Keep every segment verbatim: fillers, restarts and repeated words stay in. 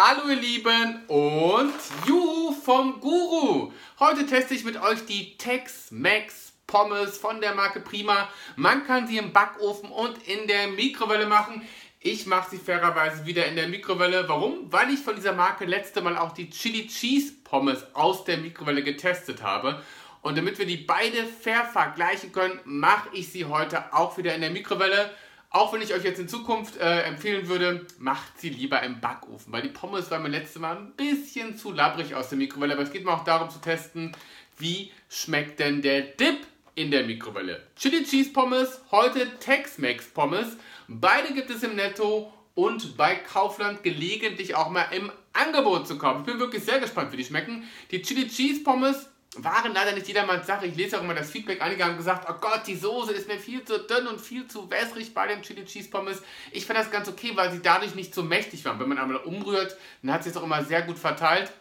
Hallo ihr Lieben und Juhu vom Guru. Heute teste ich mit euch die Tex Mex Pommes von der Marke Prima. Man kann sie im Backofen und in der Mikrowelle machen. Ich mache sie fairerweise wieder in der Mikrowelle. Warum? Weil ich von dieser Marke letzte Mal auch die Chili Cheese Pommes aus der Mikrowelle getestet habe. Und damit wir die beide fair vergleichen können, mache ich sie heute auch wieder in der Mikrowelle. Auch wenn ich euch jetzt in Zukunft äh, empfehlen würde, macht sie lieber im Backofen, weil die Pommes waren mir letztes Mal ein bisschen zu labbrig aus der Mikrowelle. Aber es geht mir auch darum zu testen, wie schmeckt denn der Dip in der Mikrowelle. Chili Cheese Pommes, heute Tex Mex Pommes. Beide gibt es im Netto und bei Kaufland gelegentlich auch mal im Angebot zu kaufen. Ich bin wirklich sehr gespannt, wie die schmecken. Die Chili Cheese Pommes waren leider nicht jedermanns Sache. Ich lese auch immer das Feedback. Einige haben gesagt, oh Gott, die Soße ist mir viel zu dünn und viel zu wässrig bei dem Chili Cheese Pommes. Ich fand das ganz okay, weil sie dadurch nicht so mächtig waren. Wenn man einmal umrührt, dann hat sie es auch immer sehr gut verteilt.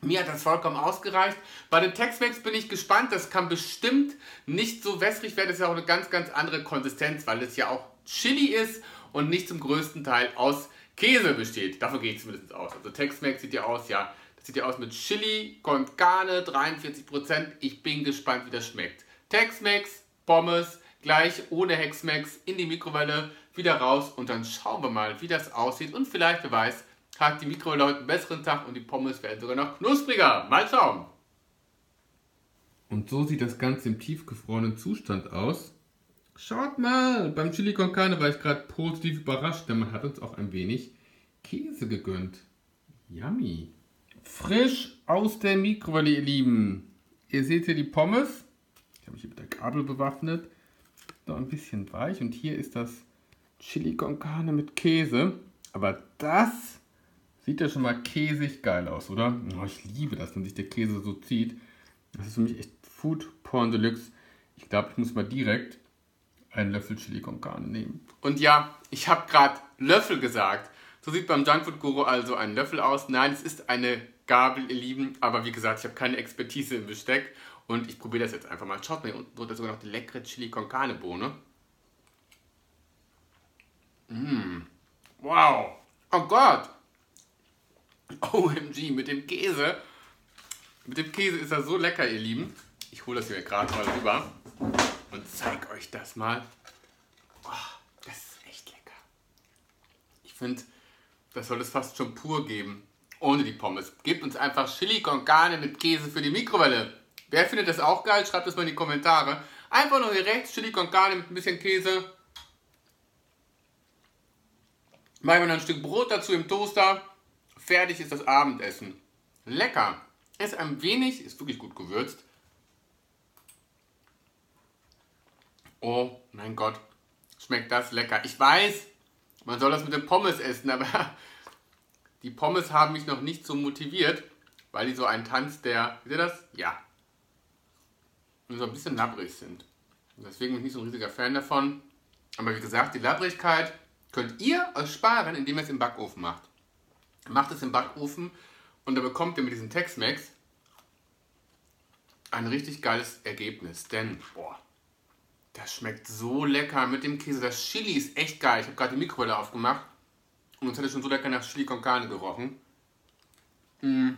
Mir hat das vollkommen ausgereicht. Bei den Tex Mex bin ich gespannt. Das kann bestimmt nicht so wässrig werden. Das ist ja auch eine ganz, ganz andere Konsistenz, weil es ja auch Chili ist und nicht zum größten Teil aus Käse besteht. Davon gehe ich zumindest aus. Also Tex Mex sieht ja aus, ja. Das sieht ja aus mit Chili con Carne, dreiundvierzig Prozent. Ich bin gespannt, wie das schmeckt. Tex-Mex, Pommes, gleich ohne Hex-Mex in die Mikrowelle, wieder raus und dann schauen wir mal, wie das aussieht. Und vielleicht, wer weiß, hat die Mikrowelle heute einen besseren Tag und die Pommes werden sogar noch knuspriger. Mal schauen. Und so sieht das Ganze im tiefgefrorenen Zustand aus. Schaut mal, beim Chili con Carne war ich gerade positiv überrascht, denn man hat uns auch ein wenig Käse gegönnt. Yummy. Frisch aus der Mikrowelle, ihr Lieben. Ihr seht hier die Pommes. Ich habe mich hier mit der Gabel bewaffnet. Noch ein bisschen weich. Und hier ist das Chili con Carne mit Käse. Aber das sieht ja schon mal käsig geil aus, oder? Oh, ich liebe das, wenn sich der Käse so zieht. Das ist für mich echt Food Porn Deluxe. Ich glaube, ich muss mal direkt einen Löffel Chili con Carne nehmen. Und ja, ich habe gerade Löffel gesagt. So sieht beim JunkFoodGuru also ein Löffel aus. Nein, es ist eine Gabel, ihr Lieben. Aber wie gesagt, ich habe keine Expertise im Besteck. Und ich probiere das jetzt einfach mal. Schaut mal, hier unten drunter sogar noch die leckere Chili con Carne Bohne. Mmh. Wow. Oh Gott. O M G, mit dem Käse. Mit dem Käse ist das so lecker, ihr Lieben. Ich hole das hier gerade mal rüber und zeige euch das mal. Oh, das ist echt lecker. Ich finde, das soll es fast schon pur geben, ohne die Pommes. Gebt uns einfach Chili con Carne mit Käse für die Mikrowelle. Wer findet das auch geil? Schreibt das mal in die Kommentare. Einfach nur hier rechts, Chili con Carne mit ein bisschen Käse. Machen wir noch ein Stück Brot dazu im Toaster. Fertig ist das Abendessen. Lecker. Ist ein wenig, ist wirklich gut gewürzt. Oh mein Gott, schmeckt das lecker. Ich weiß, man soll das mit den Pommes essen, aber die Pommes haben mich noch nicht so motiviert, weil die so einen Tanz der, seht ihr das? Ja. Und so ein bisschen labbrig sind. Und deswegen bin ich nicht so ein riesiger Fan davon. Aber wie gesagt, die Labbrigkeit könnt ihr euch sparen, indem ihr es im Backofen macht. Macht es im Backofen und dann bekommt ihr mit diesem Tex Mex ein richtig geiles Ergebnis. Denn, boah, das schmeckt so lecker mit dem Käse. Das Chili ist echt geil. Ich habe gerade die Mikrowelle aufgemacht und uns hat es schon so lecker nach Chili con Carne gerochen. Hm.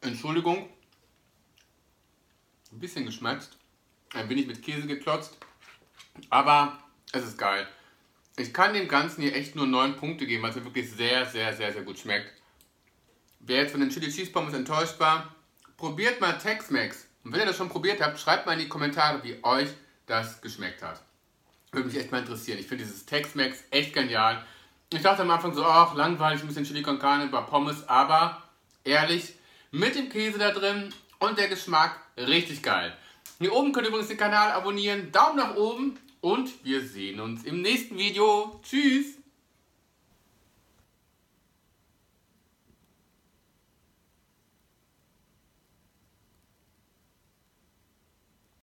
Entschuldigung. Ein bisschen geschmatzt. Ein wenig mit Käse geklotzt. Aber es ist geil. Ich kann dem Ganzen hier echt nur neun Punkte geben, weil es mir wirklich sehr, sehr, sehr, sehr gut schmeckt. Wer jetzt von den Chili Cheese Pommes enttäuscht war, probiert mal Tex Mex. Und wenn ihr das schon probiert habt, schreibt mal in die Kommentare, wie euch das geschmeckt hat. Würde mich echt mal interessieren. Ich finde dieses Tex-Mex echt genial. Ich dachte am Anfang so, ach, langweilig, ein bisschen Chili con Carne über Pommes. Aber ehrlich, mit dem Käse da drin und der Geschmack, richtig geil. Hier oben könnt ihr übrigens den Kanal abonnieren. Daumen nach oben und wir sehen uns im nächsten Video. Tschüss!